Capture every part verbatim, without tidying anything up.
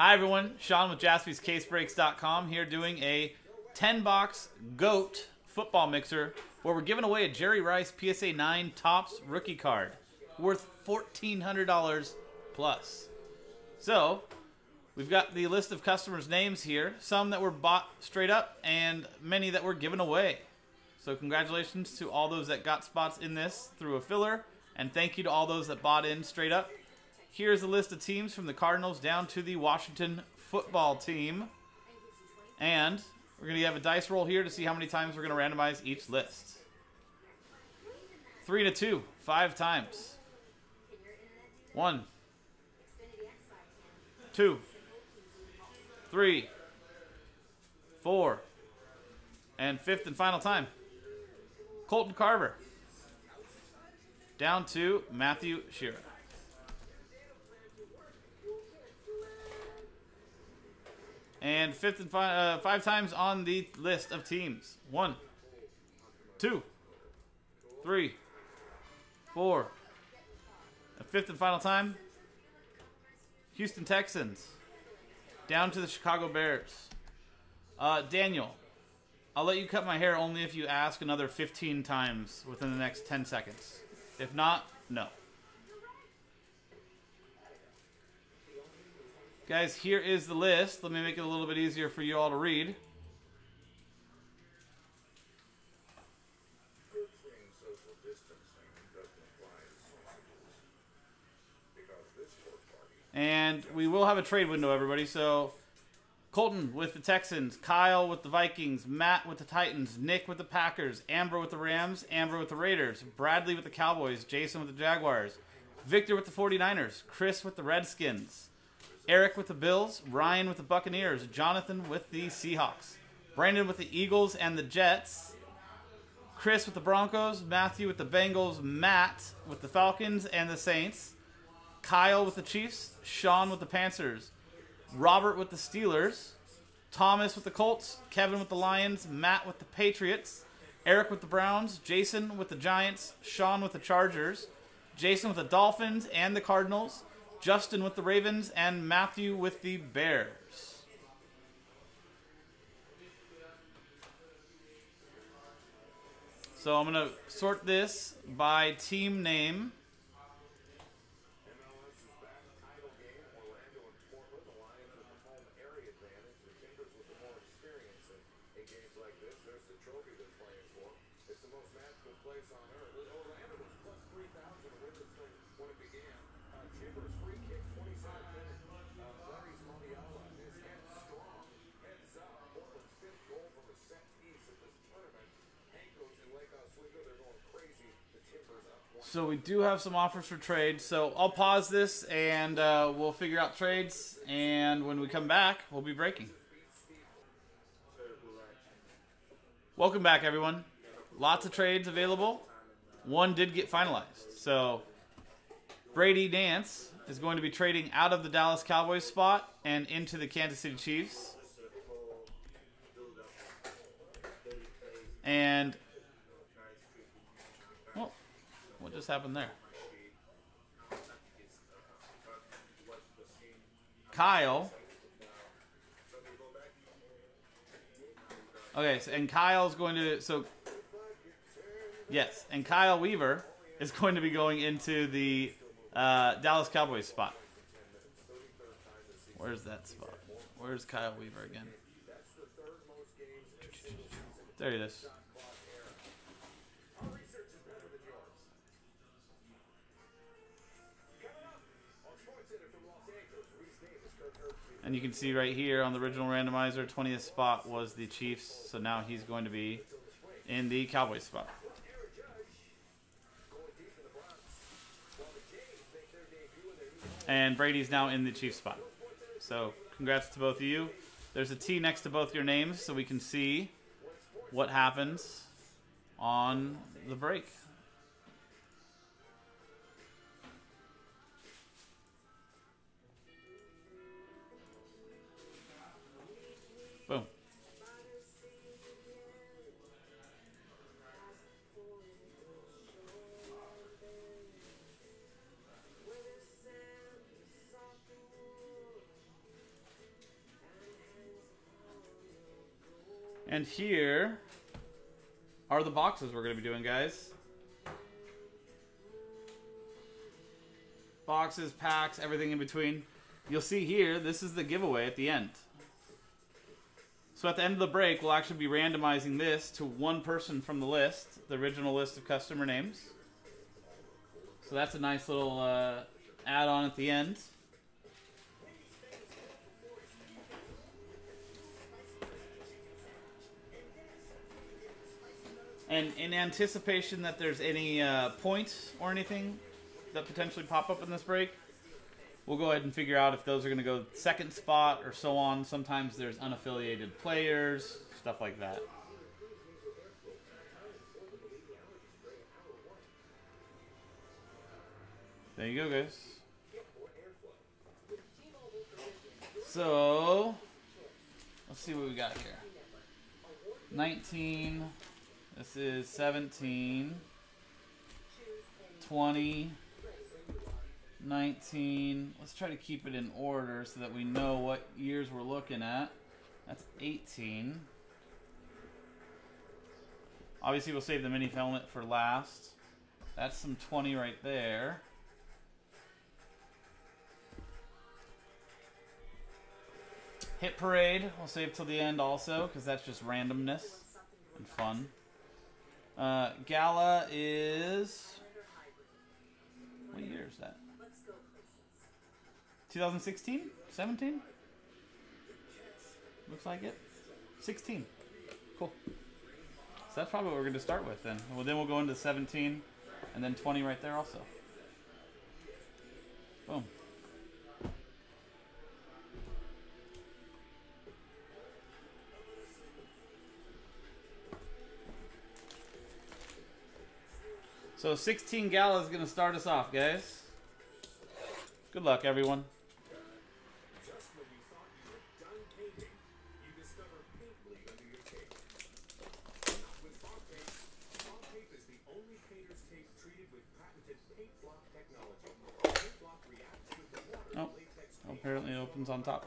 Hi everyone, Sean with Jaspys Case Breaks dot com here doing a ten box GOAT football mixer where we're giving away a Jerry Rice P S A nine Tops rookie card worth fourteen hundred dollars plus. So, we've got the list of customers' names here, some that were bought straight up and many that were given away. So congratulations to all those that got spots in this through a filler, and thank you to all those that bought in straight up. Here's a list of teams from the Cardinals down to the Washington football team. And we're going to have a dice roll here to see how many times we're going to randomize each list. Three to two, five times. One. Two. Three. Four. And fifth and final time. Colton Carver. Down to Matthew Shearer. And fifth and five, uh, five times on the list of teams. One, two, three, four. A fifth and final time. Houston Texans. Down to the Chicago Bears. Uh, Daniel, I'll let you cut my hair only if you ask another fifteen times within the next ten seconds. If not, no. Guys, here is the list. Let me make it a little bit easier for you all to read. And we will have a trade window, everybody. So Colton with the Texans, Kyle with the Vikings, Matt with the Titans, Nick with the Packers, Amber with the Rams, Amber with the Raiders, Bradley with the Cowboys, Jason with the Jaguars, Victor with the forty-niners, Chris with the Redskins, Eric with the Bills, Ryan with the Buccaneers, Jonathan with the Seahawks, Brandon with the Eagles and the Jets, Chris with the Broncos, Matthew with the Bengals, Matt with the Falcons and the Saints, Kyle with the Chiefs, Sean with the Panthers, Robert with the Steelers, Thomas with the Colts, Kevin with the Lions, Matt with the Patriots, Eric with the Browns, Jason with the Giants, Sean with the Chargers, Jason with the Dolphins and the Cardinals, Justin with the Ravens, and Matthew with the Bears. So I'm going to sort this by team name. So we do have some offers for trade. So I'll pause this and uh, we'll figure out trades. And when we come back, we'll be breaking. Welcome back, everyone. Lots of trades available. One did get finalized. So Brady Nance is going to be trading out of the Dallas Cowboys spot and into the Kansas City Chiefs. And what just happened there? Kyle. Okay, so, and Kyle's going to... so yes, and Kyle Weaver is going to be going into the uh, Dallas Cowboys spot. Where's that spot? Where's Kyle Weaver again? There it is. And you can see right here on the original randomizer, twentieth spot was the Chiefs. So now he's going to be in the Cowboys spot. And Brady's now in the Chiefs spot. So congrats to both of you. There's a T next to both your names so we can see what happens on the break. Boom. And here are the boxes we're going to be doing, guys. Boxes, packs, everything in between. You'll see here, this is the giveaway at the end. So at the end of the break, we'll actually be randomizing this to one person from the list, the original list of customer names. So that's a nice little uh, add-on at the end. And in anticipation that there's any uh, points or anything that potentially pop up in this break, we'll go ahead and figure out if those are going to go second spot or so on. Sometimes there's unaffiliated players, stuff like that. There you go, guys. So, let's see what we got here. nineteen, this is seventeen, twenty, nineteen, let's try to keep it in order so that we know what years we're looking at. That's eighteen. Obviously, we'll save the mini helmet for last. That's some twenty right there. Hit Parade, we'll save till the end also, because that's just randomness and fun. Uh, Gala is... what year is that? twenty sixteen? seventeen? Looks like it. sixteen. Cool. So that's probably what we're going to start with then. Well, then we'll go into seventeen, and then twenty right there also. Boom. So sixteen Gala is going to start us off, guys. Good luck, everyone. Just when you thought you were done painting, you discover paint bleed under your tape. Not with Von Tape. Von Tape is the only painter's tape treated with patented paint block technology. Paint block reacts with the water. Oh, latex paint. Apparently it opens on top.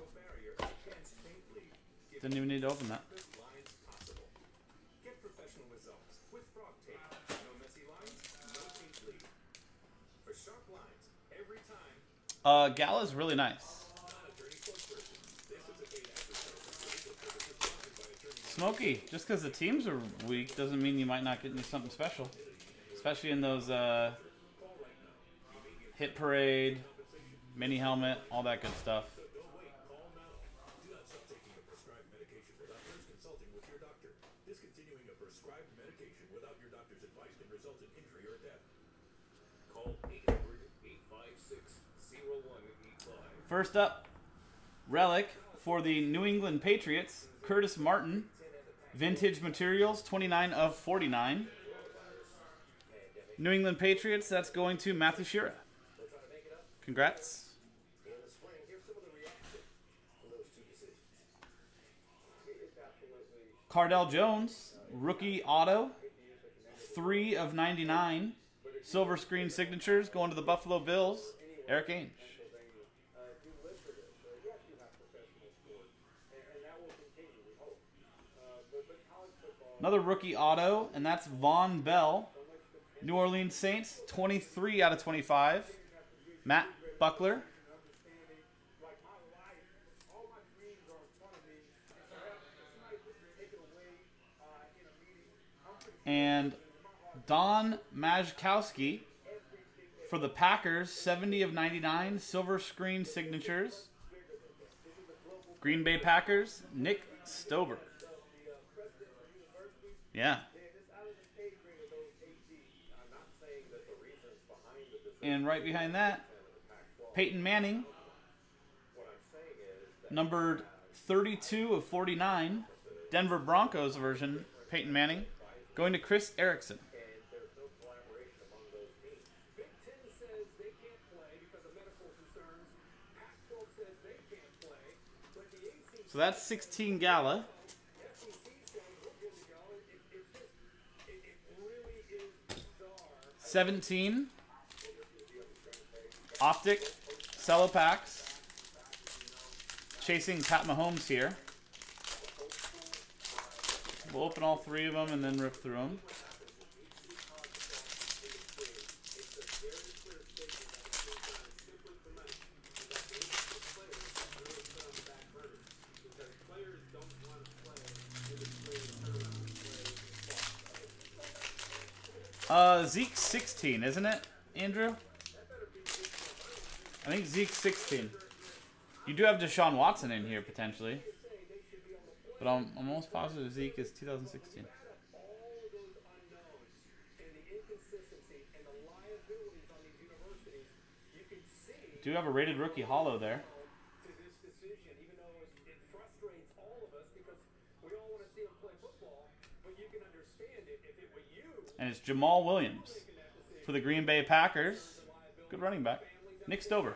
Didn't even need to open that. Uh, Gala's really nice. Smokey, just because the teams are weak doesn't mean you might not get into something special. Especially in those uh, Hit Parade, mini helmet, all that good stuff. First up, relic for the New England Patriots, Curtis Martin, vintage materials, twenty-nine of forty-nine. New England Patriots, that's going to Matthew Shearer. Congrats. Cardale Jones, rookie auto, three of ninety-nine. Silver screen signatures going to the Buffalo Bills, Eric Ainge. Another rookie auto, and that's Von Bell, New Orleans Saints, twenty-three out of twenty-five, Matt Buckler. And Don Majkowski for the Packers, seventy of ninety-nine, silver screen signatures, Green Bay Packers, Nick Stober. Yeah. And right behind that, Peyton Manning, numbered thirty-two of forty-nine, Denver Broncos version, Peyton Manning, going to Chris Erickson. So that's sixteen Gala. seventeen, Optic, Celopax, chasing Pat Mahomes here. We'll open all three of them and then rip through them. Uh, Zeke's sixteen, isn't it, Andrew? I think Zeke's sixteen. You do have Deshaun Watson in here, potentially. But I'm almost positive Zeke is two thousand sixteen. Do have a rated rookie hollow there. And it's Jamal Williams for the Green Bay Packers. Good running back. Nick Stober.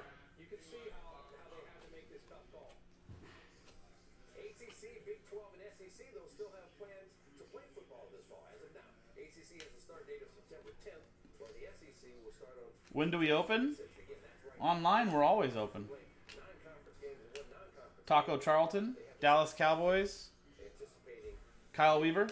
When do we open? Online, we're always open. Taco Charlton, Dallas Cowboys, Kyle Weaver.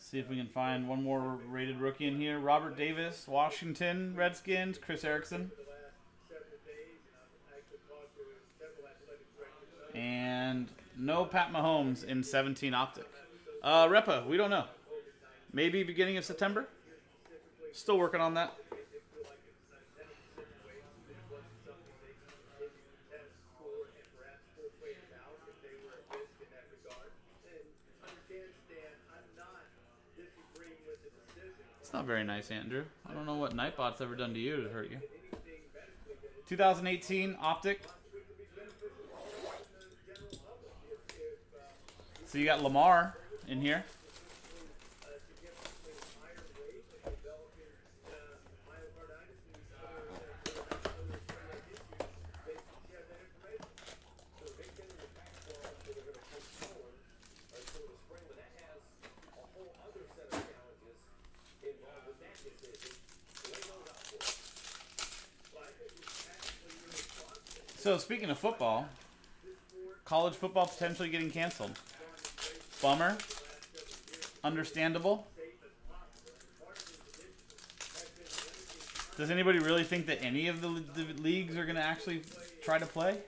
See if we can find one more rated rookie in here. Robert Davis, Washington Redskins, Chris Erickson. And no Pat Mahomes in seventeen Optic. Uh, Repa, we don't know. Maybe beginning of September. Still working on that. Not very nice, Andrew. I don't know what Nightbot's ever done to you to hurt you. twenty eighteen Optic. So you got Lamar in here. So, speaking of football, college football potentially getting canceled. Bummer. Understandable. Does anybody really think that any of the, the leagues are going to actually try to play?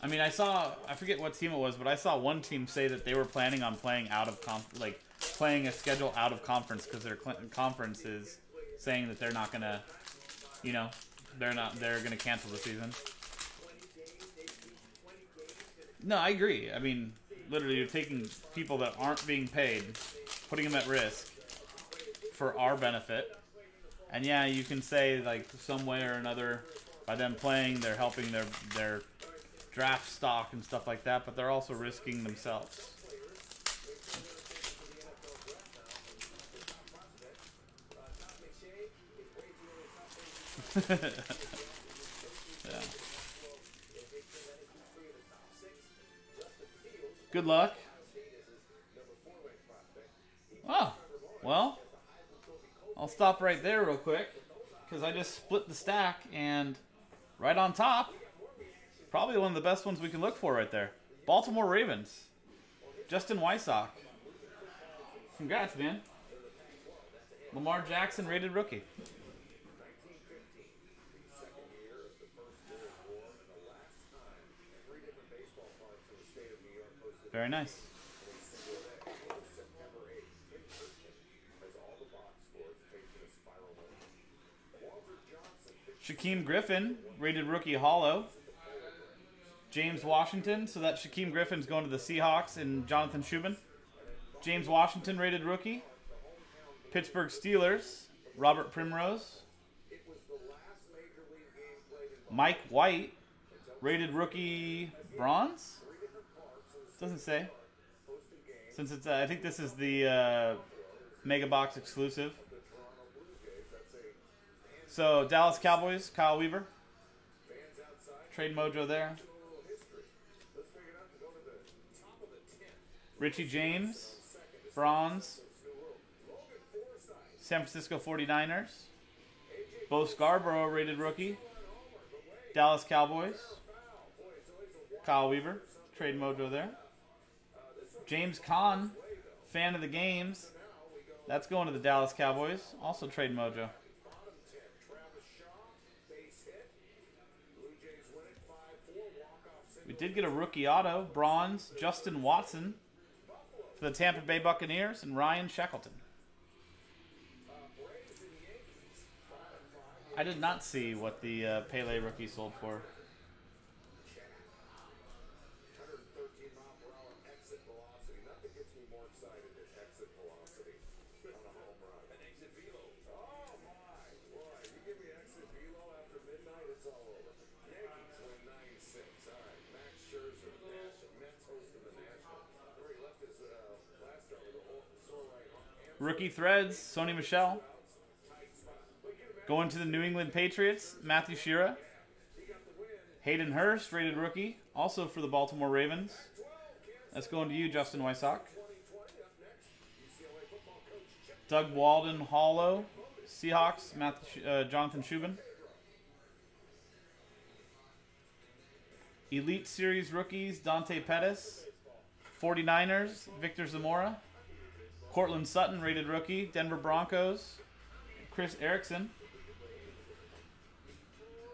I mean, I saw, I forget what team it was, but I saw one team say that they were planning on playing out of, comp like, playing a schedule out of conference because their conference is saying that they're not gonna, you know, they're not they're gonna cancel the season. No, I agree. I mean, literally, you're taking people that aren't being paid, putting them at risk for our benefit. And yeah, you can say like some way or another by them playing, they're helping their their draft stock and stuff like that, but they're also risking themselves. Yeah. Good luck. Oh, well, I'll stop right there real quick because I just split the stack, and right on top, probably one of the best ones we can look for right there. Baltimore Ravens, Justin Wysocki. Congrats, man. Lamar Jackson, rated rookie. Very nice. Shaquem Griffin, rated rookie hollow. James Washington, so that Shaquem Griffin's going to the Seahawks, and Jonathan Schumann. James Washington, rated rookie. Pittsburgh Steelers, Robert Primrose. Mike White, rated rookie bronze. Doesn't say. Since it's, uh, I think this is the uh, Mega Box exclusive. So Dallas Cowboys, Kyle Weaver. Trade mojo there. Richie James, bronze. San Francisco forty-niners. Bo Scarborough, rated rookie. Dallas Cowboys. Kyle Weaver, trade mojo there. James Conn, fan of the games. That's going to the Dallas Cowboys. Also trade mojo. We did get a rookie auto, bronze, Justin Watson for the Tampa Bay Buccaneers, and Ryan Shackleton. I did not see what the uh, Pele rookie sold for. Rookie threads, Sony Michel. Going to the New England Patriots, Matthew Shearer. Hayden Hurst, rated rookie, also for the Baltimore Ravens. That's going to you, Justin Wysocki. Doug Walden, hollow, Seahawks, Matthew, uh, Jonathan Shubin. Elite Series rookies, Dante Pettis. forty-niners, Victor Zamora. Cortland Sutton, rated rookie. Denver Broncos, Chris Erickson.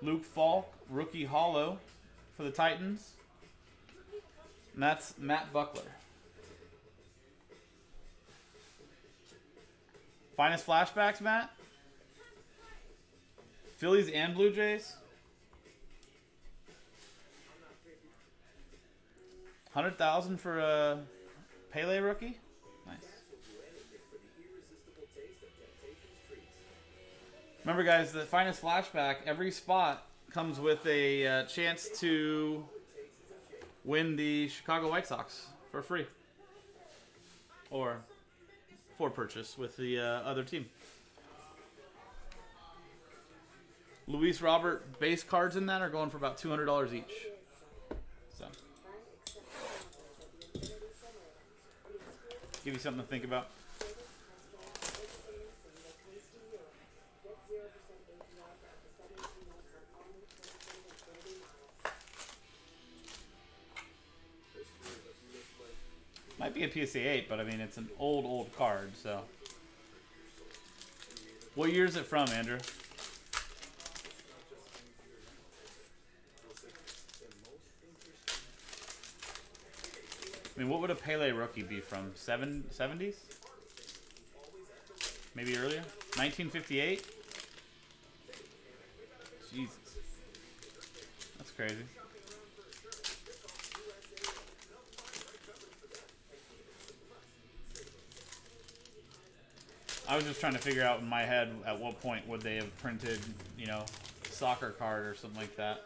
Luke Falk, rookie hollow for the Titans. And that's Matt Buckler. Finest flashbacks, Matt? Phillies and Blue Jays? one hundred thousand dollars for a Pele rookie? Nice. Remember, guys, the Finest Flashback, every spot comes with a uh, chance to win the Chicago White Sox for free. Or for purchase with the uh, other team. Luis Robert base cards in that are going for about two hundred dollars each. So, give you something to think about. Might be a P S A eight, but I mean, it's an old, old card, so. What year is it from, Andrew? I mean, what would a Pele rookie be from? seventies? Maybe earlier? nineteen fifty-eight? Jesus. That's crazy. I was just trying to figure out in my head at what point would they have printed, you know, soccer card or something like that.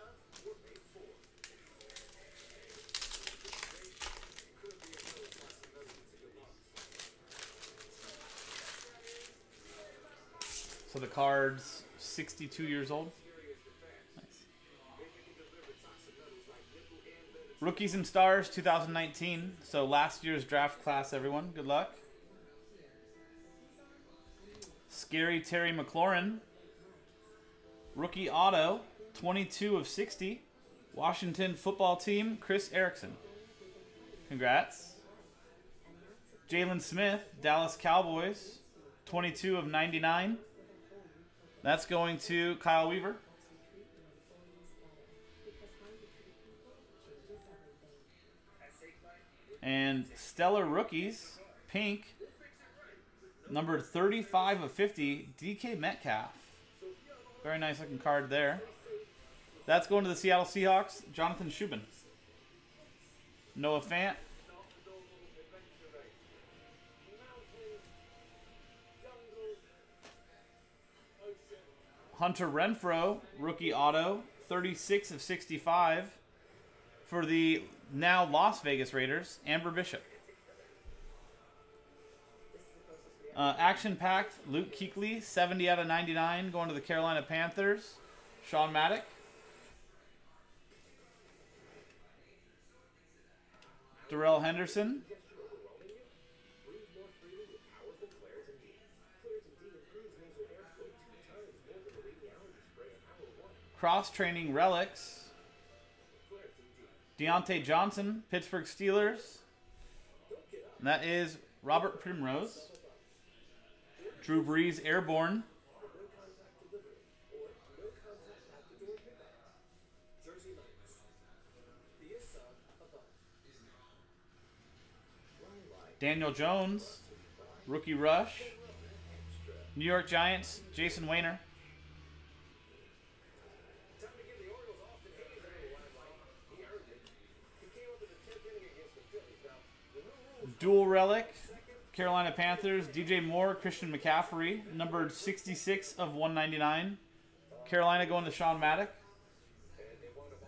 So the card's sixty-two years old. Nice. Rookies and Stars two thousand nineteen. So last year's draft class, everyone. Good luck. Scary Terry McLaurin, rookie auto, twenty-two of sixty, Washington football team, Chris Erickson. Congrats. Jalen Smith, Dallas Cowboys, twenty-two of ninety-nine. That's going to Kyle Weaver. And stellar rookies, pink. Number thirty-five of fifty, D K Metcalf. Very nice looking card there. That's going to the Seattle Seahawks, Jonathan Shubin. Noah Fant. Hunter Renfrow, rookie auto, thirty-six of sixty-five for the now Las Vegas Raiders, Amber Bishop. Uh, action-packed, Luke Kuechly, seventy out of ninety-nine, going to the Carolina Panthers, Sean Maddock. Darrell Henderson. Cross-training relics. Deontay Johnson, Pittsburgh Steelers. And that is Robert Primrose. Drew Brees, Airborne. Daniel Jones, Rookie Rush. New York Giants, Jason Wehner. Dual relic, Carolina Panthers, D J Moore, Christian McCaffrey, numbered sixty-six of one ninety-nine. Carolina going to Sean Maddock.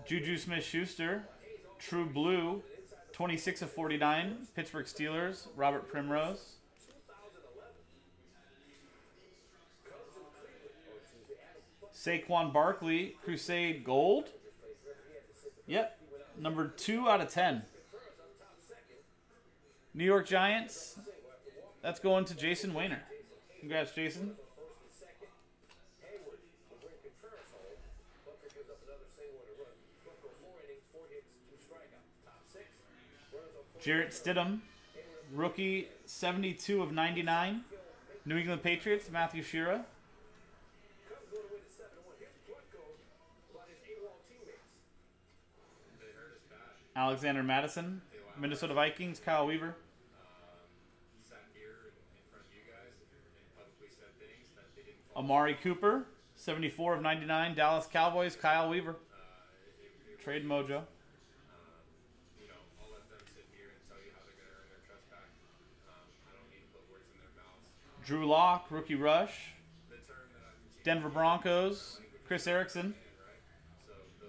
Juju Smith-Schuster, True Blue, twenty-six of forty-nine. Pittsburgh Steelers, Robert Primrose. Saquon Barkley, Crusade Gold. Yep, number two out of ten. New York Giants, that's going to Jason Wehner. Congrats, Jason. Jarrett Stidham, rookie, seventy-two of ninety-nine. New England Patriots, Matthew Shearer. Alexander Madison, Minnesota Vikings, Kyle Weaver. Amari Cooper, seventy-four of ninety-nine, Dallas Cowboys, Kyle Weaver. Trade Mojo. Drew Lock, Rookie Rush. Denver Broncos, Chris Erickson.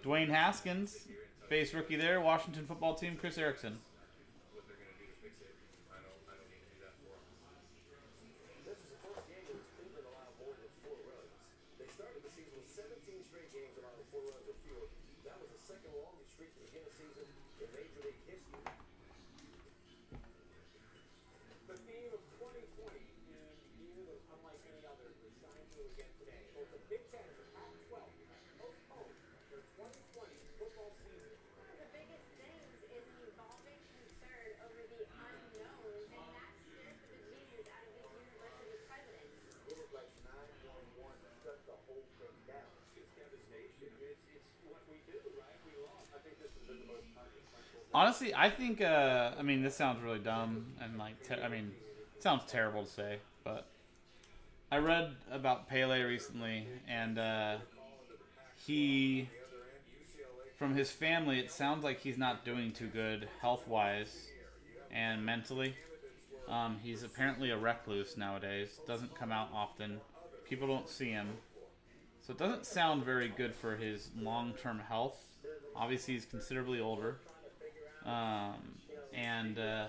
Dwayne Haskins, base rookie there. Washington football team, Chris Erickson. Honestly, I think, uh, I mean, this sounds really dumb, and, like, te I mean, it sounds terrible to say, but I read about Pele recently, and uh, he, from his family, it sounds like he's not doing too good health-wise and mentally. Um, he's apparently a recluse nowadays, doesn't come out often, people don't see him, so it doesn't sound very good for his long-term health. Obviously, he's considerably older. Um, and, uh,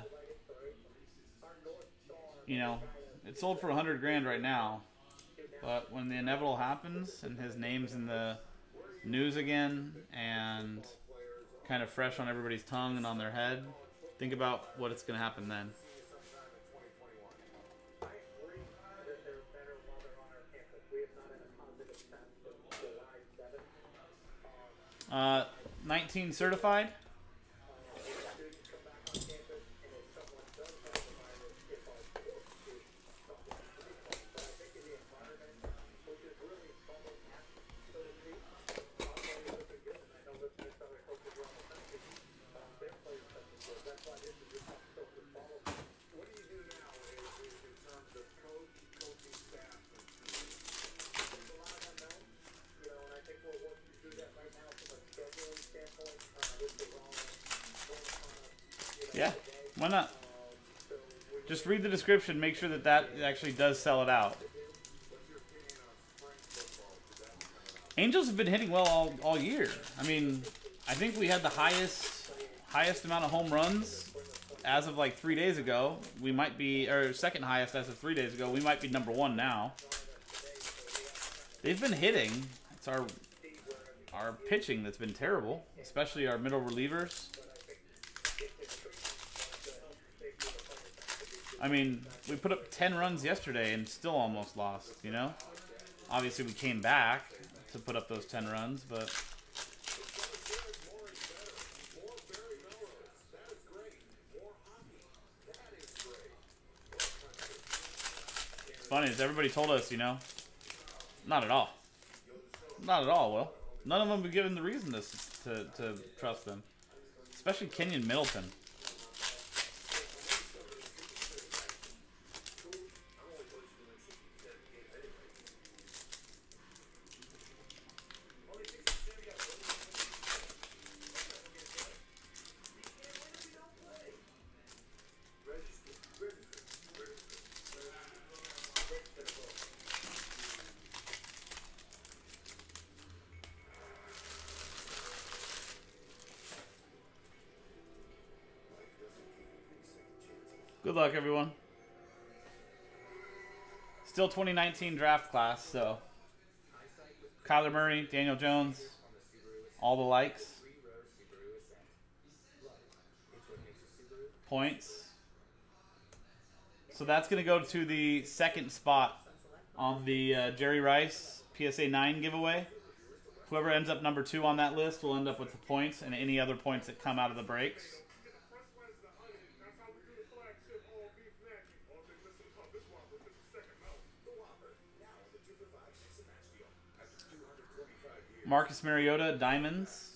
you know, it's sold for a hundred grand right now, but when the inevitable happens and his name's in the news again and kind of fresh on everybody's tongue and on their head, think about what it's going to happen then. Uh, nineteen certified. Yeah, why not? Just read the description, make sure that that actually does sell it out. Angels have been hitting well all, all year. I mean, I think we had the highest highest amount of home runs as of like three days ago. We might be, or second highest as of three days ago. We might be number one now. They've been hitting. It's our our pitching that's been terrible, especially our middle relievers. I mean, we put up ten runs yesterday and still almost lost, you know? Obviously, we came back to put up those ten runs, but... It's funny, as everybody told us, you know, not at all. Not at all, Will. None of them were given the reason to, to, to trust them. Especially Kenyon Middleton. Good luck, everyone. Still twenty nineteen draft class, so Kyler Murray, Daniel Jones, all the likes. Points. So that's going to go to the second spot on the uh, Jerry Rice P S A nine giveaway. Whoever ends up number two on that list will end up with the points and any other points that come out of the breaks. Marcus Mariota, Diamonds.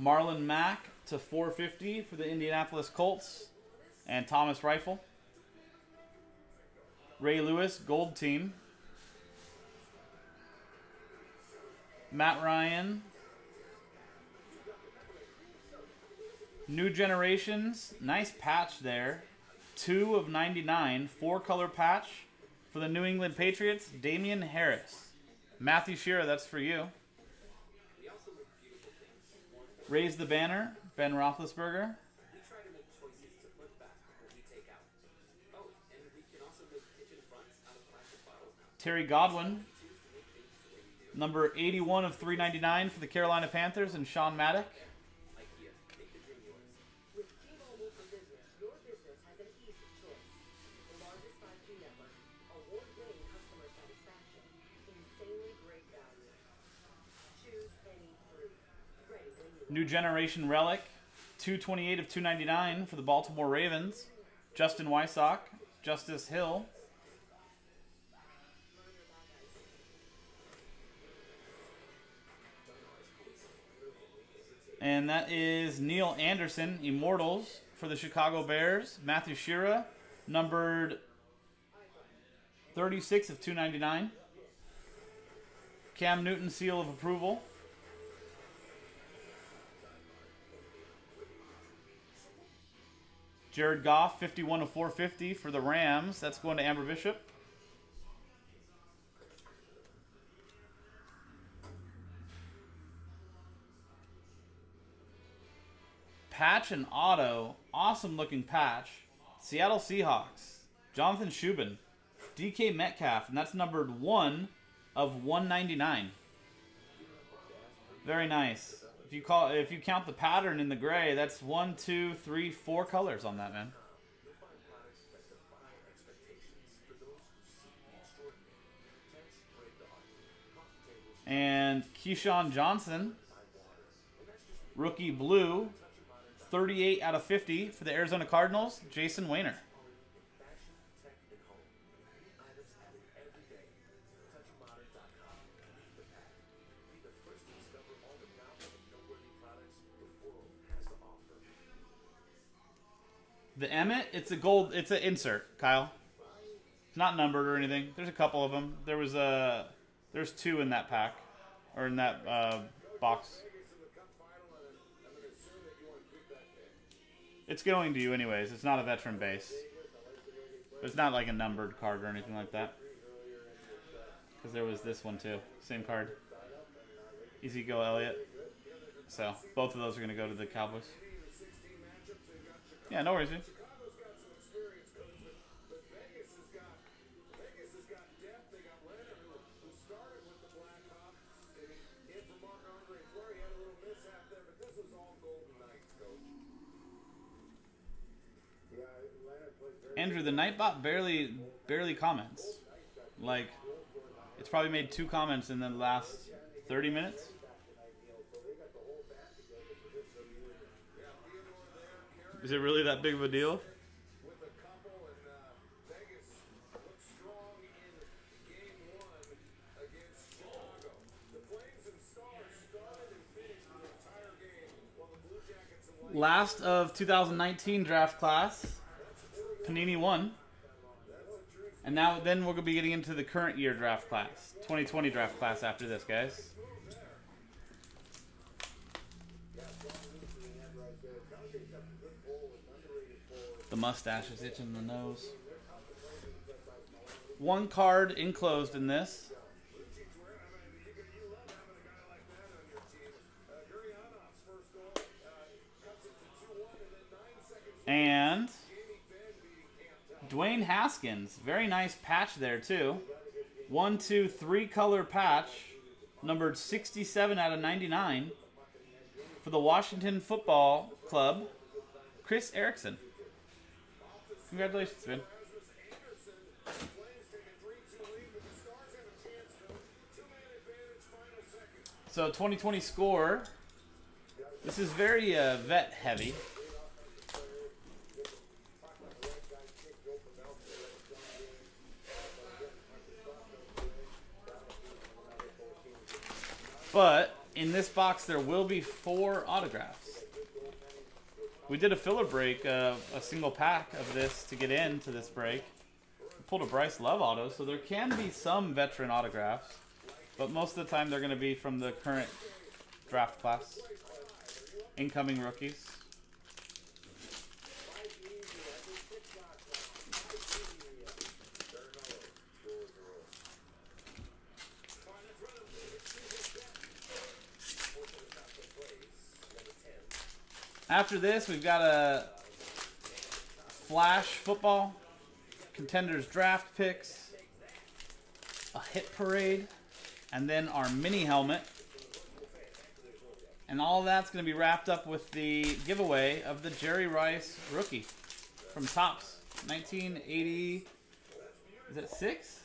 Marlon Mack to four fifty for the Indianapolis Colts and Thomas Rifle. Ray Lewis, Gold Team. Matt Ryan. New Generations, nice patch there. two of ninety-nine, four-color patch for the New England Patriots, Damian Harris. Matthew Shearer, that's for you. Raise the Banner, Ben Roethlisberger. Terry Godwin, number eighty-one of three ninety-nine for the Carolina Panthers and Sean Maddock. New Generation Relic, two twenty-eight of two ninety-nine for the Baltimore Ravens. Justin Wysock, Justice Hill. And that is Neil Anderson, Immortals, for the Chicago Bears. Matthew Shearer, numbered thirty-six of two ninety-nine. Cam Newton, Seal of Approval. Jared Goff, fifty-one of four fifty for the Rams. That's going to Amber Bishop. Patch and auto. Awesome looking patch. Seattle Seahawks. Jonathan Shubin. D K Metcalf. And that's numbered one of one ninety-nine. Very nice. If you call, if you count the pattern in the gray, that's one, two, three, four colors on that, man. And Keyshawn Johnson, rookie blue, thirty-eight out of fifty for the Arizona Cardinals, Jason Wehner. The Emmett, it's a gold, it's an insert, Kyle. It's not numbered or anything. There's a couple of them. There was a, there's two in that pack, or in that uh, box. It's going to you anyways. It's not a veteran base. But it's not like a numbered card or anything like that. Because there was this one too. Same card. Easy go, Elliott. So, both of those are going to go to the Cowboys. Yeah, no worries, dude. Andrew, the Nightbot barely barely comments. Like, it's probably made two comments in the last thirty minutes. Is it really that big of a deal? Last of two thousand nineteen draft class. Panini won. And now then we're going to be getting into the current year draft class. twenty twenty draft class after this, guys. The mustache is itching the nose. One card enclosed in this. And Dwayne Haskins, very nice patch there too. One, two, three color patch, numbered sixty-seven out of ninety-nine for the Washington Football Club. Chris Erickson. Congratulations, man. So twenty twenty score. This is very uh, vet heavy. But in this box, there will be four autographs. We did a filler break, uh, a single pack of this to get into this break. We pulled a Bryce Love auto, so there can be some veteran autographs. But most of the time, they're going to be from the current draft class. Incoming rookies. After this, we've got a Flash Football, Contenders Draft Picks, a Hit Parade, and then our mini helmet. And all that's going to be wrapped up with the giveaway of the Jerry Rice rookie from Tops, nineteen eighty, is it six?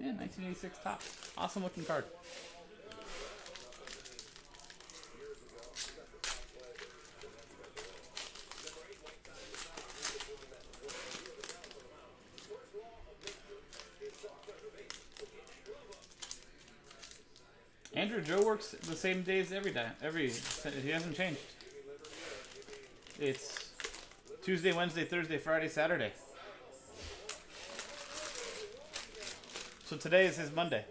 Yeah, nineteen eighty-six Tops. Awesome looking card. Andrew, Joe works the same days every day. Every he hasn't changed. It's Tuesday, Wednesday, Thursday, Friday, Saturday. So today is his Monday.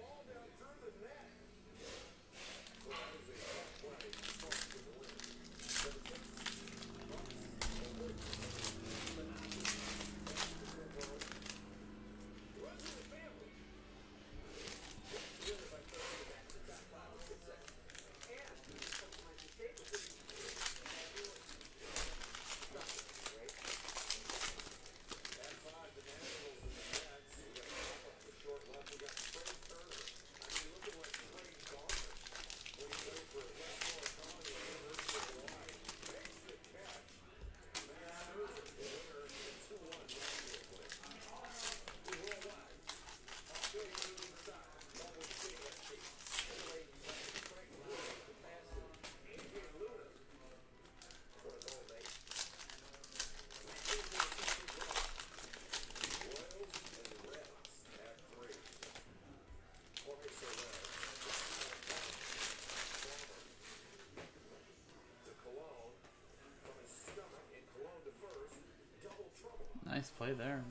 Nice play there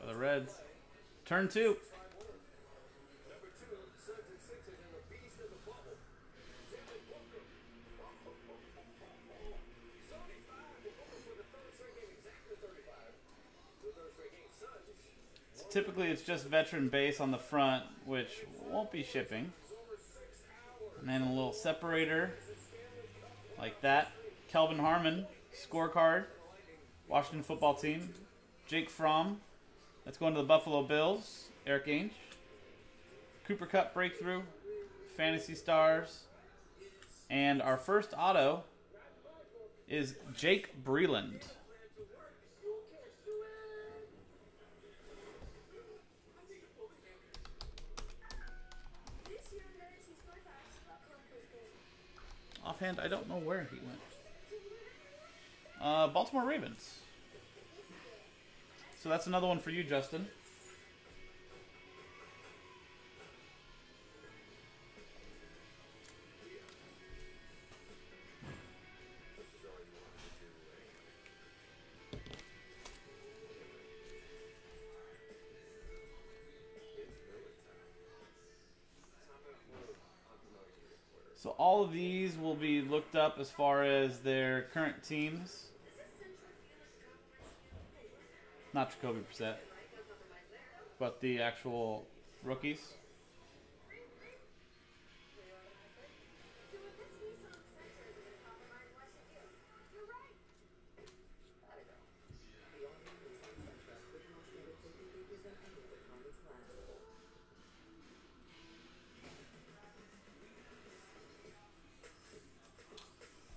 by the Reds. Turn two. Typically it's just veteran base on the front, which won't be shipping. And then a little separator like that. Kelvin Harmon, scorecard, Washington football team. Jake Fromm, that's going to the Buffalo Bills. Eric Ainge. Cooper Cup breakthrough, Fantasy Stars. And our first auto is Jake Breland. Offhand, I don't know where he went. Uh, Baltimore Ravens. So that's another one for you, Justin. So all of these will be looked up as far as their current teams. Not Jacoby Brissett, but the actual rookies.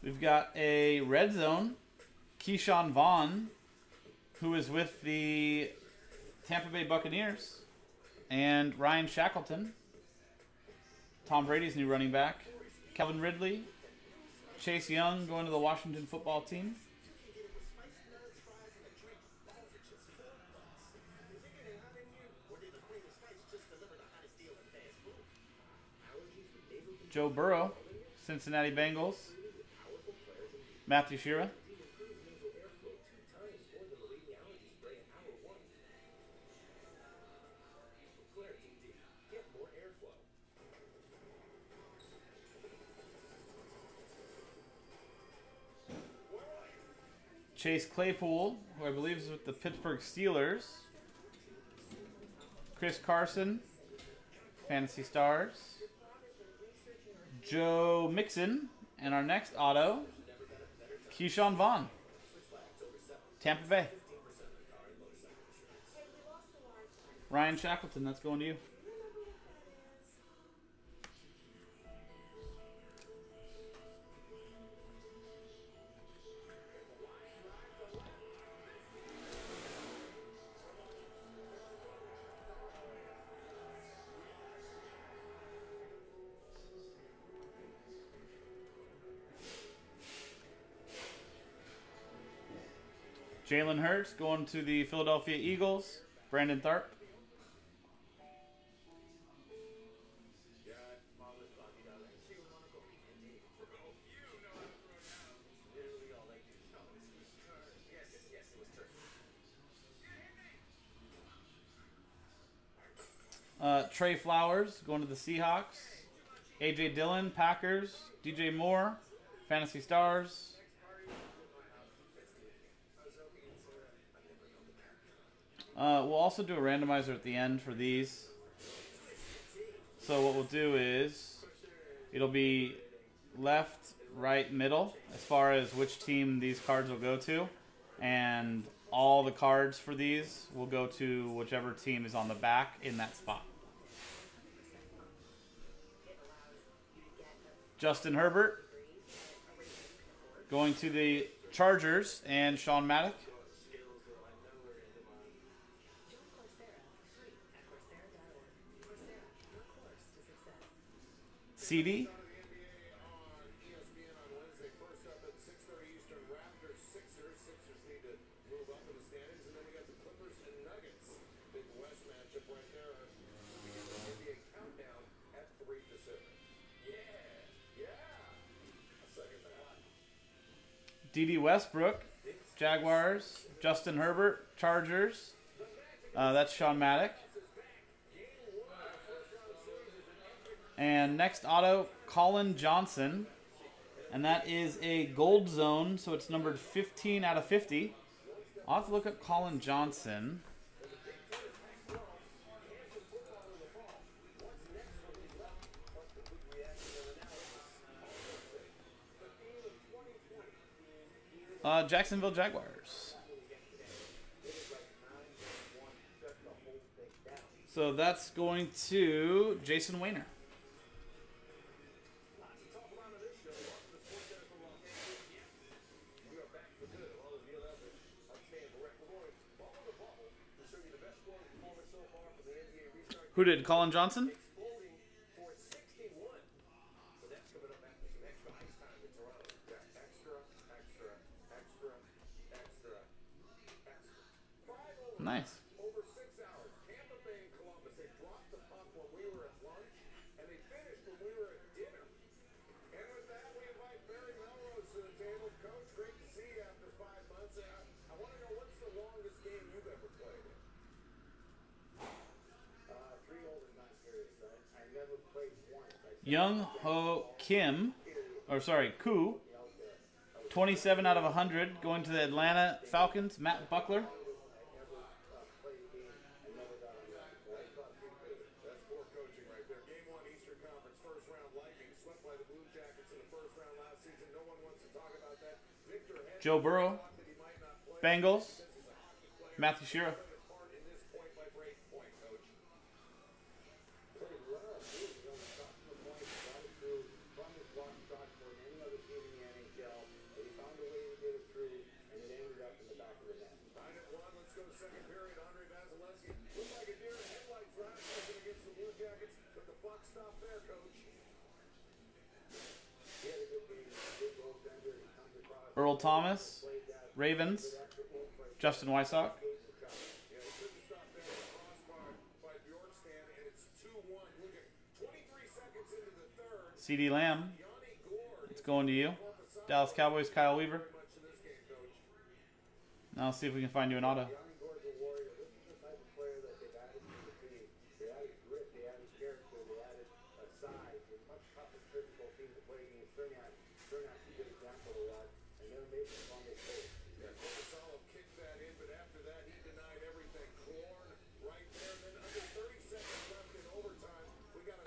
We've got a red zone, Keyshawn Vaughn, who is with the Tampa Bay Buccaneers, and Ryan Shackleton, Tom Brady's new running back, Calvin Ridley, Chase Young going to the Washington football team. Joe Burrow, Cincinnati Bengals. Matthew Shearer. Chase Claypool, who I believe is with the Pittsburgh Steelers. Chris Carson, Fantasy Stars. Joe Mixon, and our next auto, Keyshawn Vaughn, Tampa Bay. Ryan Shackleton, that's going to you. Jalen Hurts going to the Philadelphia Eagles. Brandon Tharp. Uh, Trey Flowers going to the Seahawks. A J Dillon, Packers. D J Moore, Fantasy Stars. Uh, we'll also do a randomizer at the end for these. So what we'll do is, it'll be left, right, middle, as far as which team these cards will go to. And all the cards for these will go to whichever team is on the back in that spot. Justin Herbert, going to the Chargers, and Sean Maddock. C D. D D Westbrook, Jaguars. Justin Herbert, Chargers. Uh, that's Sean Maddock. And next auto, Colin Johnson. And that is a gold zone, so it's numbered fifteen out of fifty. I'll have to look up Colin Johnson. Uh, Jacksonville Jaguars. So that's going to Jason Wehner. Who did? Colin Johnson? Nice. Over six hours, Tampa Bay and Columbus, they dropped the puck when we were at lunch, and they finished when we were at dinner. And with that, we invite Barry Melrose to the table. Coach, great to see you after five months. I, I want to know, what's the longest game you've ever played in? Uh, three old and not serious, right? I never played once. Young Ho Kim, or sorry, Koo, twenty-seven out of one hundred, going to the Atlanta Falcons, Matt Buckler. Joe Burrow, Bengals, Matthew Shearer. Earl Thomas, Ravens, Justin Wysocki. CeeDee Lamb, it's going to you. Dallas Cowboys, Kyle Weaver. Now let's see if we can find you an auto.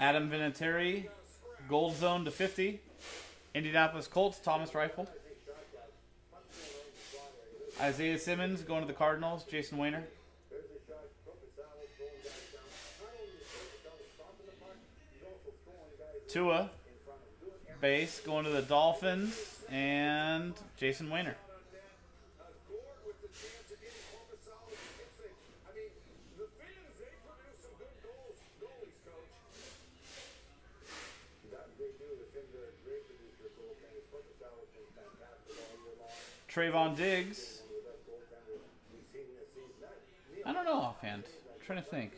Adam Vinatieri, gold zone to fifty. Indianapolis Colts, Thomas Rifle. Isaiah Simmons going to the Cardinals, Jason Wehner. Tua, base, going to the Dolphins, and Jason Wehner. Trayvon Diggs. I don't know offhand. I'm trying to think.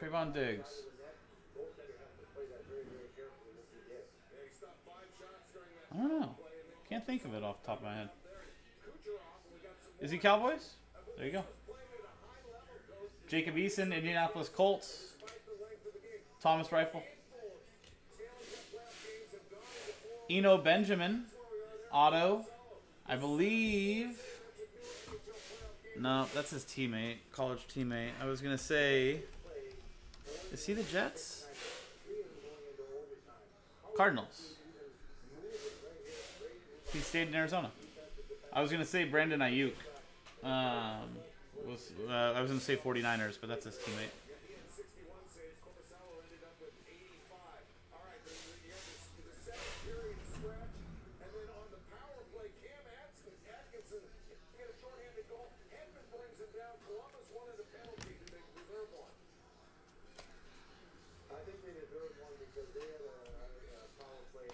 Trayvon Diggs. I don't know. Can't think of it off the top of my head. Is he Cowboys? There you go. Jacob Eason, Indianapolis Colts. Thomas Rifle. Eno Benjamin. Otto. I believe... No, that's his teammate. College teammate. I was going to say... Is he the Jets? Cardinals. He stayed in Arizona. I was going to say Brandon Ayuk. Um, was, uh, I was going to say 49ers, but that's his teammate.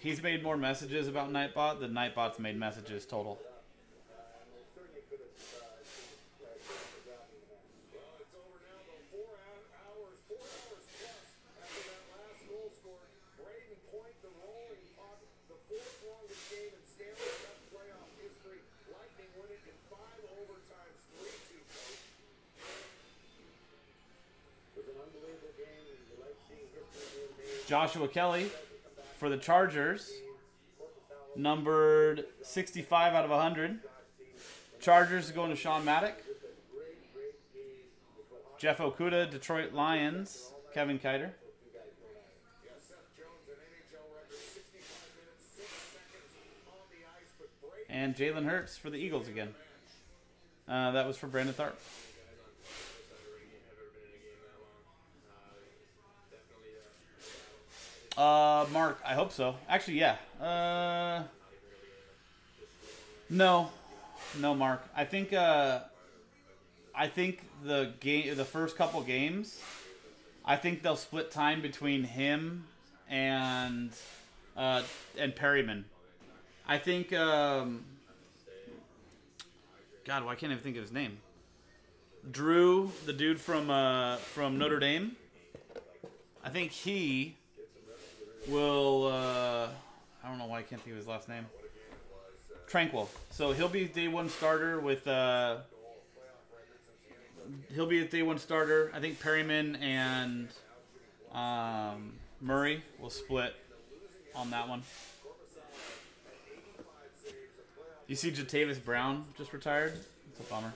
He's made more messages about Nightbot than Nightbot's made messages total. Joshua Kelly for the Chargers, numbered sixty-five out of one hundred. Chargers going to Sean Maddock. Jeff Okuda, Detroit Lions, Kevin Kiter. And Jalen Hurts for the Eagles again. Uh, that was for Brandon Tharp. Uh, Mark, I hope so. Actually, yeah. Uh, no, no, Mark. I think uh, I think the game, the first couple games, I think they'll split time between him and uh, and Perryman. I think. Um, God, why can't I even think of his name? Drew, the dude from uh, from Notre Dame. I think he. Will, uh, I don't know why I can't think of his last name. Tranquil. So he'll be day one starter with, uh, he'll be a day one starter. I think Perryman and um, Murray will split on that one. You see Jatavis Brown just retired? It's a bummer.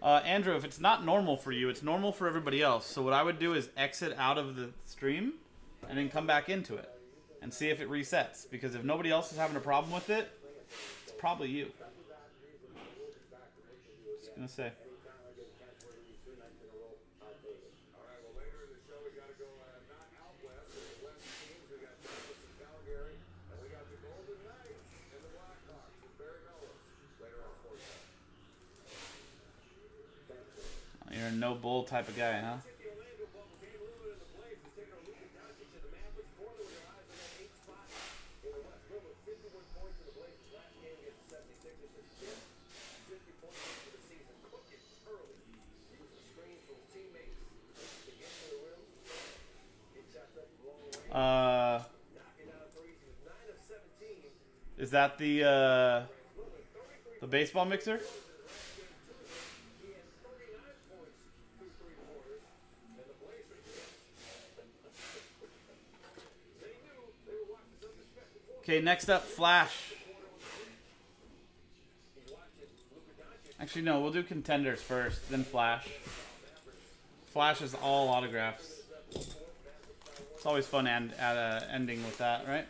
Uh, Andrew, if it's not normal for you, it's normal for everybody else. So what I would do is exit out of the stream and then come back into it and see if it resets. Because if nobody else is having a problem with it, it's probably you. Just going to say. You're a no bull type of guy, huh? Uh, is that the uh, the baseball mixer? Okay, next up, Flash. Actually, no, we'll do contenders first, then Flash. Flash is all autographs. It's always fun and at uh, ending with that, right?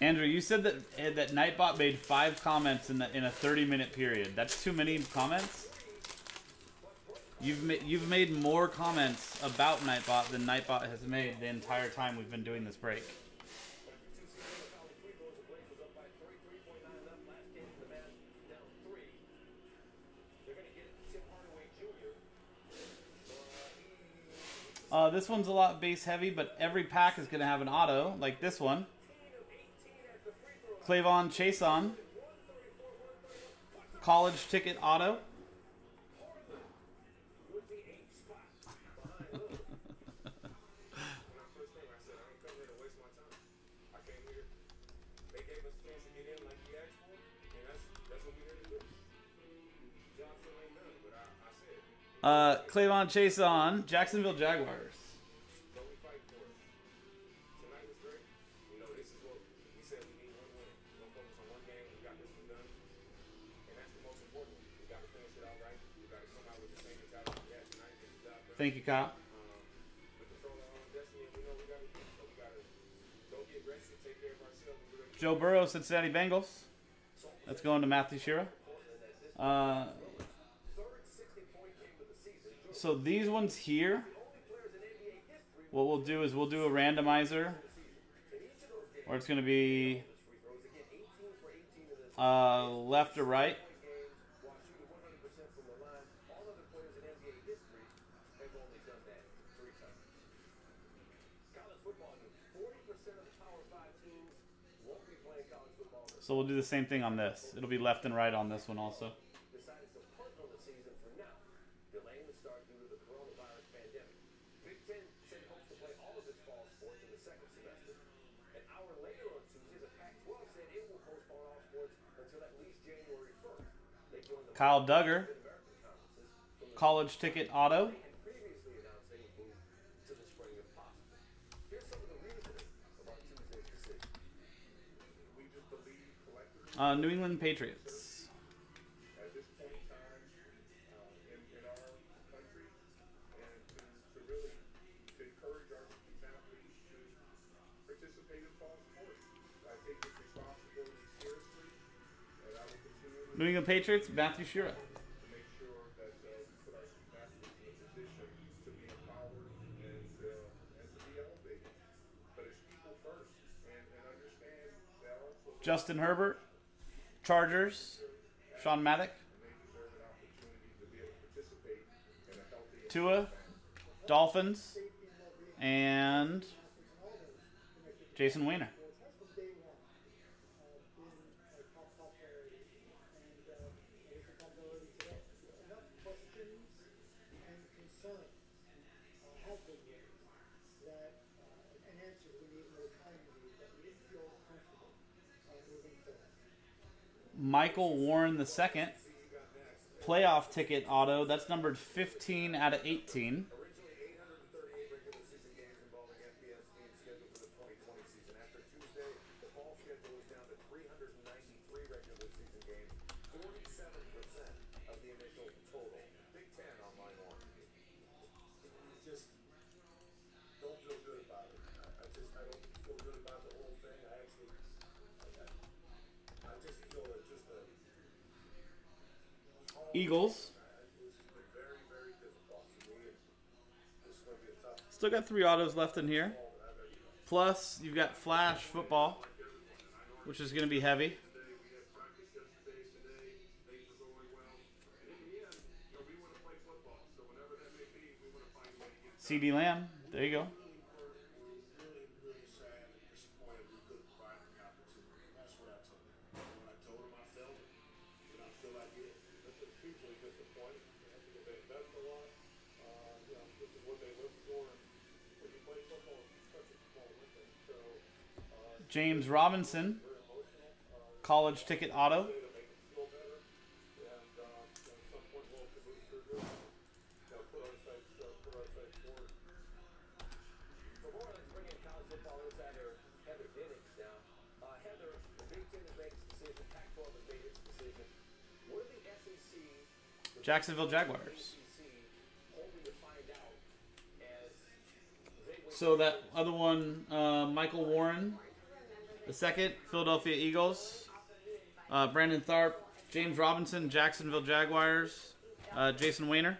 Andrew, you said that that Nightbot made five comments in the, in a thirty minute period. That's too many comments. You've ma you've made more comments about Nightbot than Nightbot has made the entire time we've been doing this break. Uh, this one's a lot base heavy, but every pack is going to have an auto like this one. Clavon Chason, college ticket auto. uh, Clavon Chason, Jacksonville Jaguars. Thank you, Kyle. Joe Burrow, Cincinnati Bengals. That's going to Matthew Shearer. Uh, so these ones here What we'll do is we'll do a randomizer where it's going to be uh, left or right. So we'll do the same thing on this. It'll be left and right on this one also. Kyle Duggar, college ticket auto. Uh, New England Patriots. New England Patriots, Matthew Shearer. Justin Herbert, Chargers, Sean Maddock, Tua, Dolphins, and Jason Weiner. Michael Warren the second, playoff ticket auto. That's numbered fifteen out of eighteen. Eagles. Still got three autos left in here. Plus, you've got Flash Football, which is going to be heavy. C D Lamb. There you go. James Robinson, college ticket auto. Jacksonville Jaguars. So that other one, uh, Michael Warren. The second, Philadelphia Eagles, uh, Brandon Tharp, James Robinson, Jacksonville Jaguars, uh, Jason Weiner.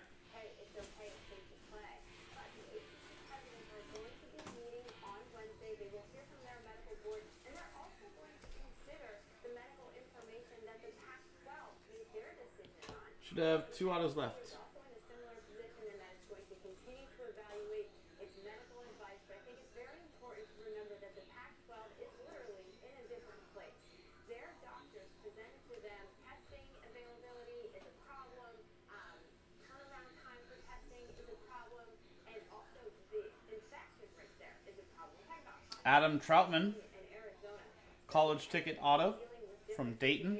Should have two autos left. Adam Troutman, college ticket auto from Dayton.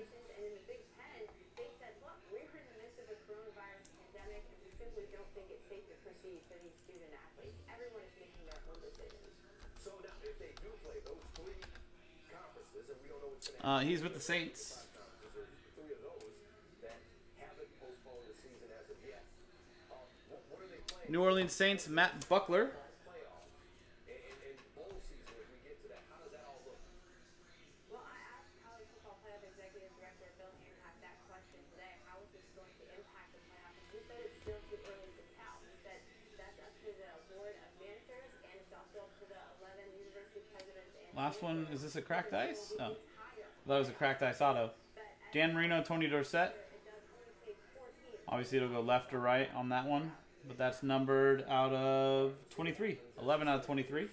Uh, he's with the Saints. New Orleans Saints, Matt Buckler. Last one, is this a cracked ice? Oh, that was a cracked ice auto. Dan Marino, Tony Dorsett. Obviously, it'll go left or right on that one, but that's numbered out of twenty-three. eleven out of twenty-three.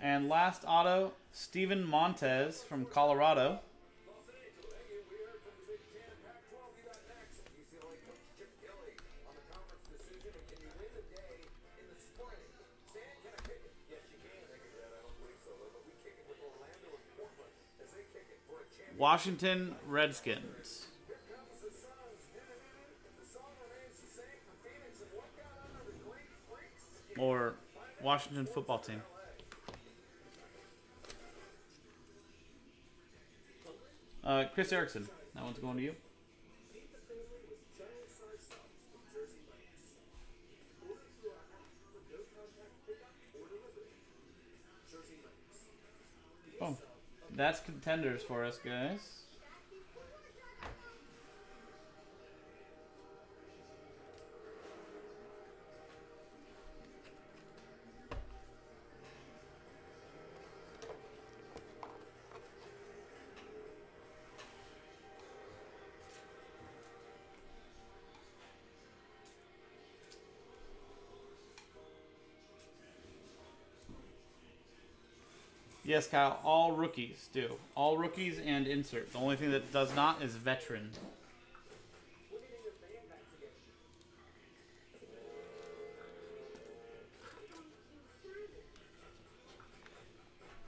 And last auto, Steven Montez from Colorado. Washington Redskins. Or Washington football team. Uh, Chris Erickson, that one's going to you. Oh, that's contenders for us, guys. Yes, Kyle, all rookies do. All rookies and insert. The only thing that does not is veteran.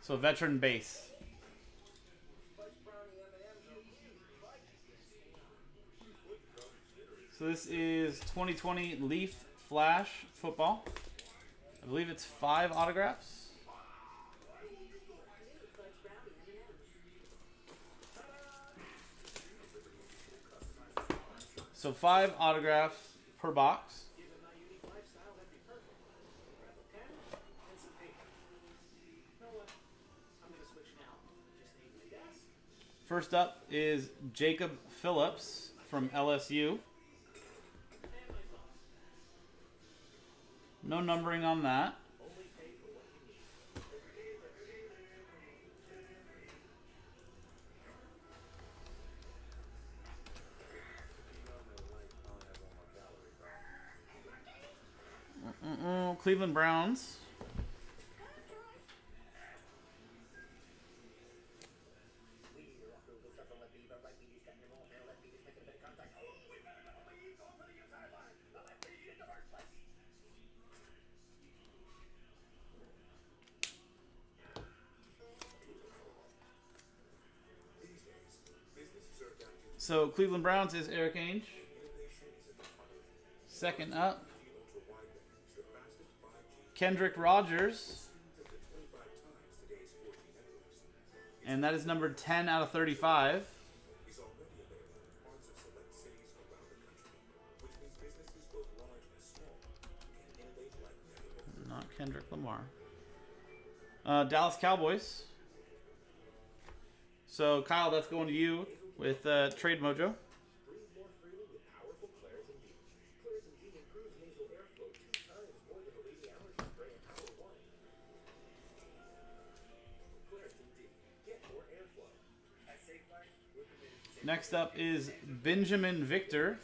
So veteran base. So this is twenty twenty Leaf Flash Football. I believe it's five autographs. So five autographs per box. First up is Jacob Phillips from L S U. No numbering on that. Cleveland Browns. So Cleveland Browns is Eric Ainge. Second up, Kendrick Rogers, and that is number ten out of thirty-five. Not Kendrick Lamar. Uh, Dallas Cowboys. So Kyle, that's going to you with uh, Trade Mojo. Next up is Benjamin Victor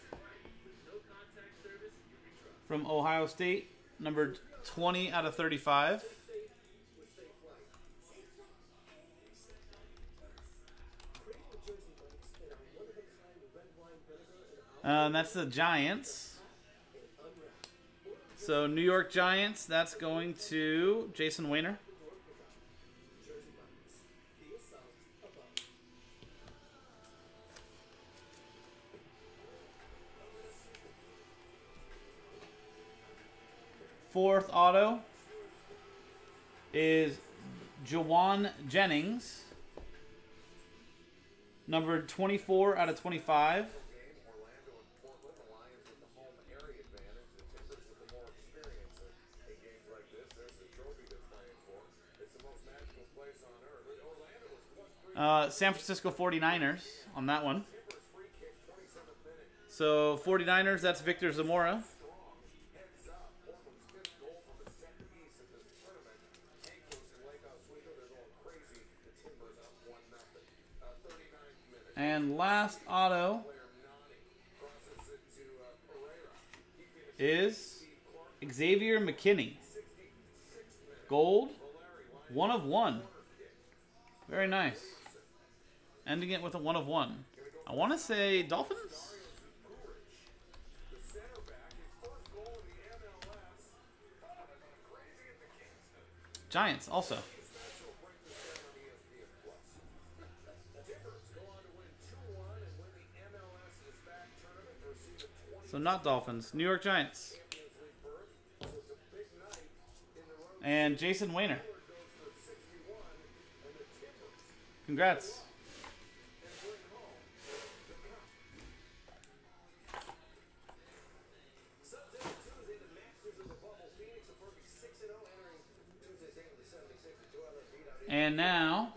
from Ohio State, numbered twenty out of thirty-five. Uh, that's the Giants. So New York Giants, that's going to Jason Wehner. Fourth auto is Jawan Jennings, numbered twenty-four out of twenty-five. Uh, San Francisco forty-niners on that one. So forty-niners, that's Victor Zamora. And last auto is Xavier McKinney. Gold, one of one. Very nice. Ending it with a one of one. I want to say Dolphins? Giants also. So not Dolphins, New York Giants. And Jason Wehner. Congrats. And now,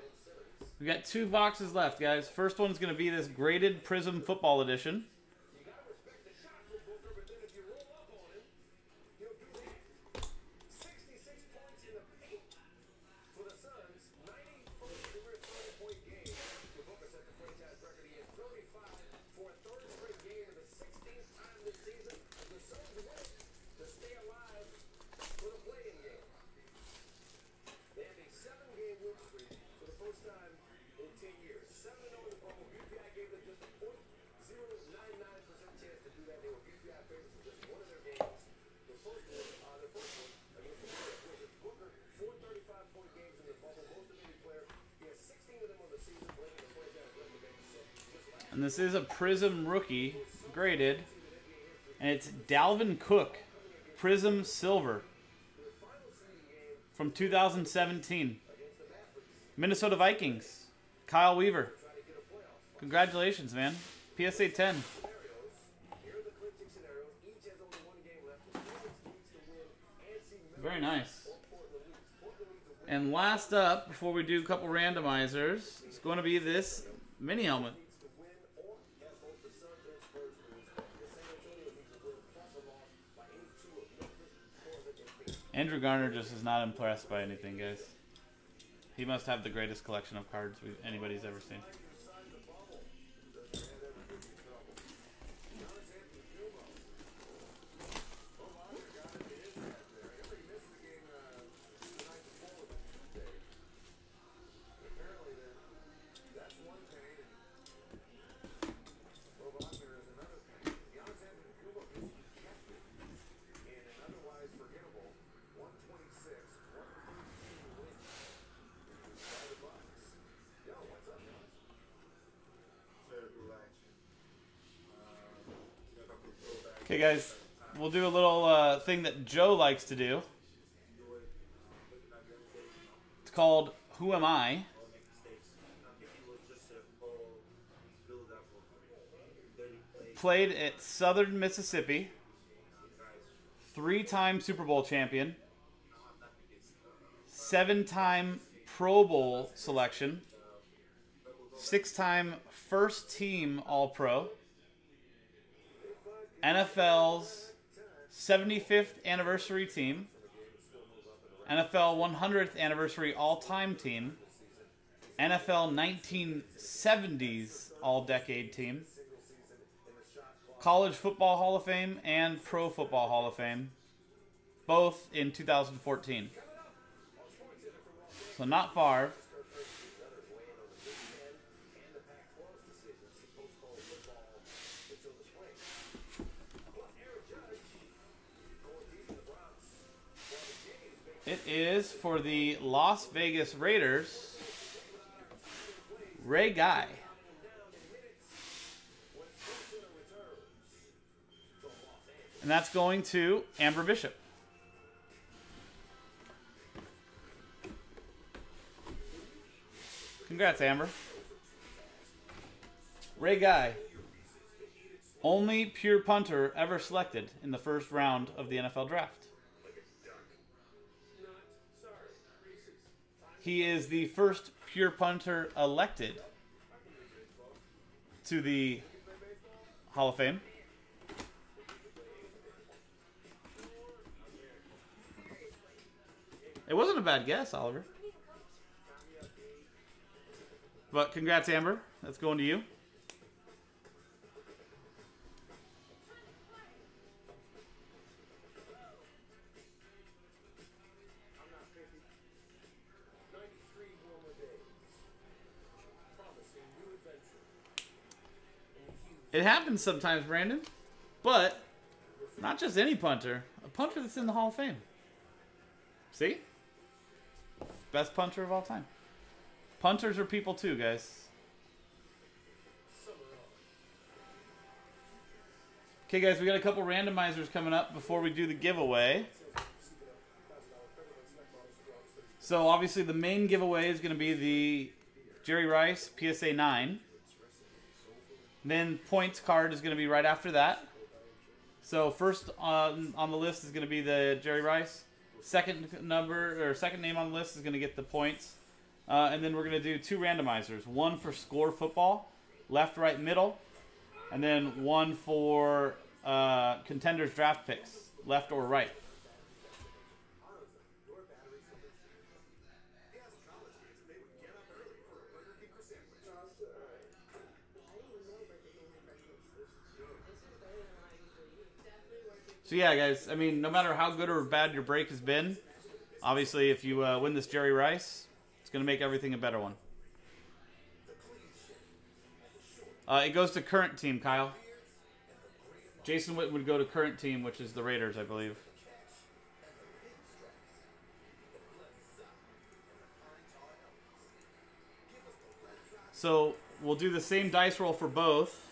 we got two boxes left, guys. First one's going to be this graded Prism Football Edition. And this is a Prism rookie, graded, and it's Dalvin Cook, Prism Silver, from two thousand seventeen. Minnesota Vikings, Kyle Weaver. Congratulations, man. P S A ten. Very nice. And last up, before we do a couple randomizers, it's going to be this mini helmet. Andrew Garner just is not impressed by anything, guys. He must have the greatest collection of cards we've, anybody's ever seen. Okay, guys, we'll do a little uh, thing that Joe likes to do. It's called Who Am I? Played at Southern Mississippi. Three-time Super Bowl champion. Seven-time Pro Bowl selection. Six-time first-team All-Pro. N F L's seventy-fifth anniversary team, N F L one hundredth anniversary all-time team, N F L nineteen seventies all-decade team, College Football Hall of Fame, and Pro Football Hall of Fame, both in two thousand fourteen. So not Favre. It is for the Las Vegas Raiders, Ray Guy. And that's going to Amber Bishop. Congrats, Amber. Ray Guy, only pure punter ever selected in the first round of the N F L draft. He is the first pure punter elected to the Hall of Fame. It wasn't a bad guess, Oliver. But congrats, Amber. That's going to you. It happens sometimes, Brandon, but not just any punter. A punter that's in the Hall of Fame. See? Best punter of all time. Punters are people too, guys. Okay, guys, we got a couple randomizers coming up before we do the giveaway. So, obviously, the main giveaway is going to be the Jerry Rice P S A nine. Then, points card is going to be right after that. So, first on, on the list is going to be the Jerry Rice. Second number or second name on the list is going to get the points. Uh, and then we're going to do two randomizers. One for score football, left, right, middle. And then one for uh, contenders draft picks, left or right. So yeah, guys, I mean, no matter how good or bad your break has been, obviously if you uh, win this Jerry Rice, it's going to make everything a better one. Uh, it goes to current team, Kyle. Jason Witt would go to current team, which is the Raiders, I believe. So we'll do the same dice roll for both.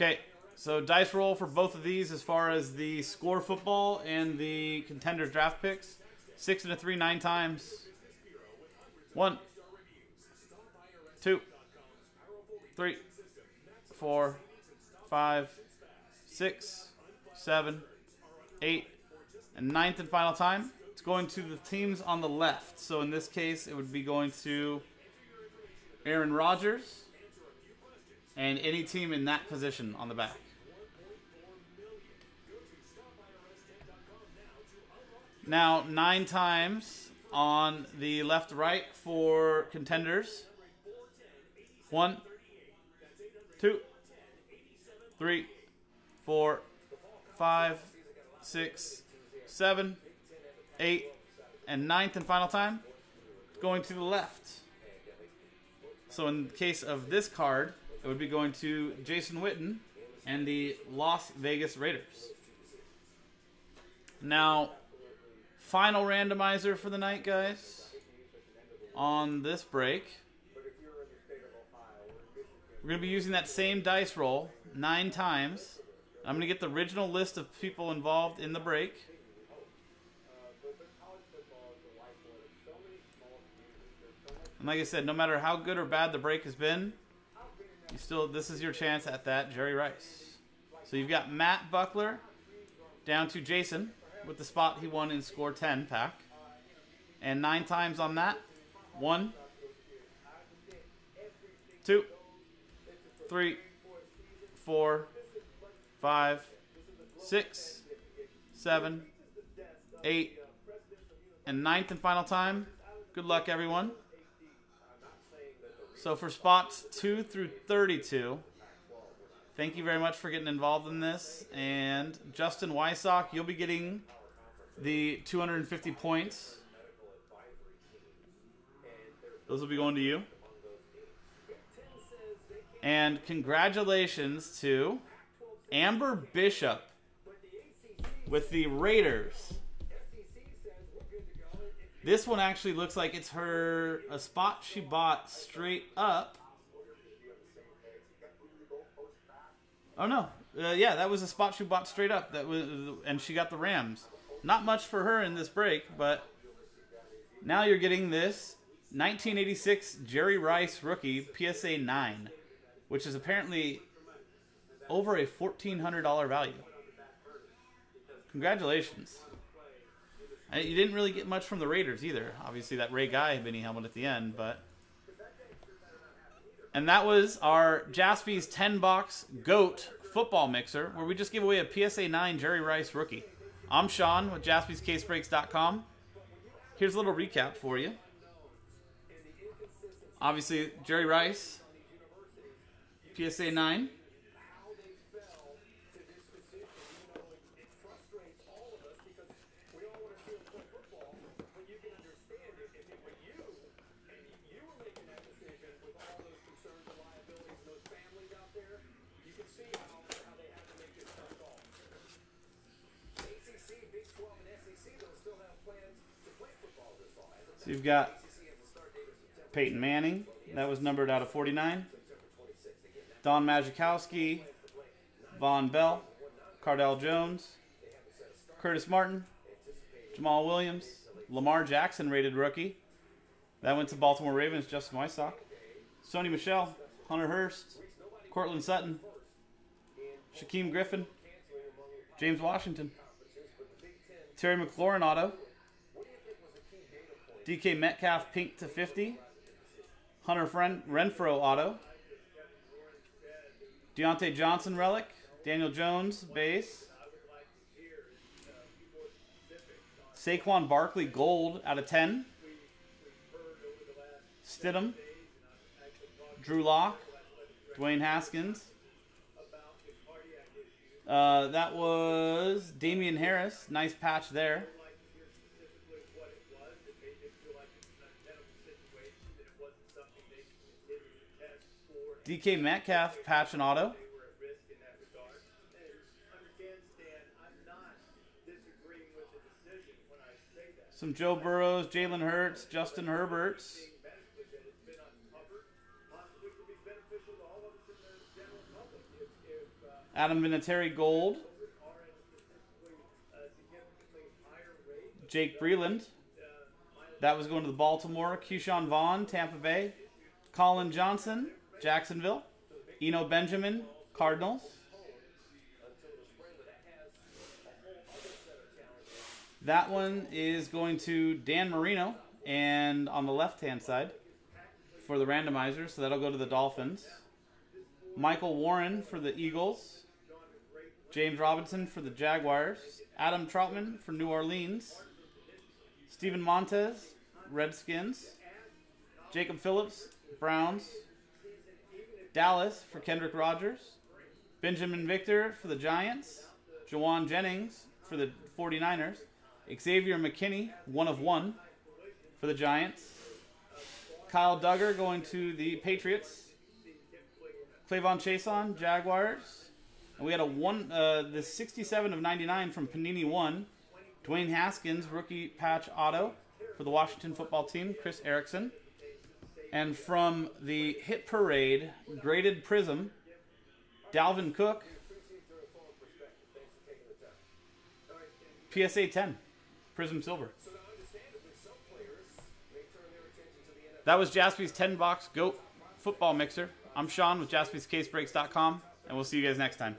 Okay, so dice roll for both of these as far as the score football and the contenders draft picks. Six and a three, nine times. One, two, three, four, five, six, seven, eight, and ninth and final time. It's going to the teams on the left. So in this case, it would be going to Aaron Rodgers. And any team in that position on the back. Now, nine times on the left-right for contenders. One, two, three, four, five, six, seven, eight, and ninth and final time going to the left. So in the case of this card, it would be going to Jason Witten and the Las Vegas Raiders. Now, final randomizer for the night, guys, on this break. We're going to be using that same dice roll nine times. I'm going to get the original list of people involved in the break. And like I said, no matter how good or bad the break has been, You still, this is your chance at that Jerry Rice. So you've got Matt Buckler down to Jason with the spot he won in score ten pack. And nine times on that. One, two, three, four, five, six, seven, eight, and ninth and final time. Good luck, everyone. So for spots two through thirty-two, thank you very much for getting involved in this. And Justin Wysocki, you'll be getting the two hundred fifty points. Those will be going to you. And congratulations to Amber Bishop with the Raiders. This one actually looks like it's her, a spot she bought straight up. Oh no, uh, yeah, that was a spot she bought straight up. That was, and she got the Rams. Not much for her in this break, but now you're getting this nineteen eighty-six Jerry Rice rookie P S A nine, which is apparently over a fourteen hundred dollar value. Congratulations. You didn't really get much from the Raiders either. Obviously, that Ray guy had been helmet at the end, but... And that was our Jaspy's ten box GOAT football mixer, where we just give away a P S A nine Jerry Rice rookie. I'm Sean with Jaspys Case Breaks dot com. Here's a little recap for you. Obviously, Jerry Rice, P S A nine. So you've got Peyton Manning. That was numbered out of forty-nine. Don Majikowski, Von Bell, Cardale Jones, Curtis Martin, Jamal Williams, Lamar Jackson, rated rookie. That went to Baltimore Ravens, Justin Wysocki, Sony Michel, Hunter Hurst, Cortland Sutton, Shaquem Griffin, James Washington, Terry McLaurin auto, D K Metcalf pink to fifty, Hunter Renfrow auto, Deontay Johnson relic, Daniel Jones base, Saquon Barkley gold out of ten, Stidham, Drew Lock, Dwayne Haskins. Uh, that was Damian Harris. Nice patch there. D K Metcalf, patch and auto. Some Joe Burrows, Jalen Hurts, Justin Herberts. Adam Vinatieri gold. Jake Breland. That was going to the Baltimore. Keyshawn Vaughn, Tampa Bay. Colin Johnson, Jacksonville. Eno Benjamin, Cardinals. That one is going to Dan Marino, and on the left-hand side for the randomizer, so that'll go to the Dolphins. Michael Warren for the Eagles. James Robinson for the Jaguars. Adam Trautman for New Orleans. Steven Montez, Redskins. Jacob Phillips, Browns. Dallas for Kendrick Rogers. Benjamin Victor for the Giants. Jawan Jennings for the forty-niners. Xavier McKinney, one of one for the Giants. Kyle Duggar going to the Patriots. Clavon Chason, Jaguars. And we had a one, uh, the sixty-seven of ninety-nine from Panini One. Dwayne Haskins, rookie patch auto for the Washington football team, Chris Erickson. And from the Hit Parade, graded prism, Dalvin Cook, P S A ten, prism silver. That was Jaspy's ten box GOAT football mixer. I'm Sean with Jaspys Case Breaks dot com, and we'll see you guys next time.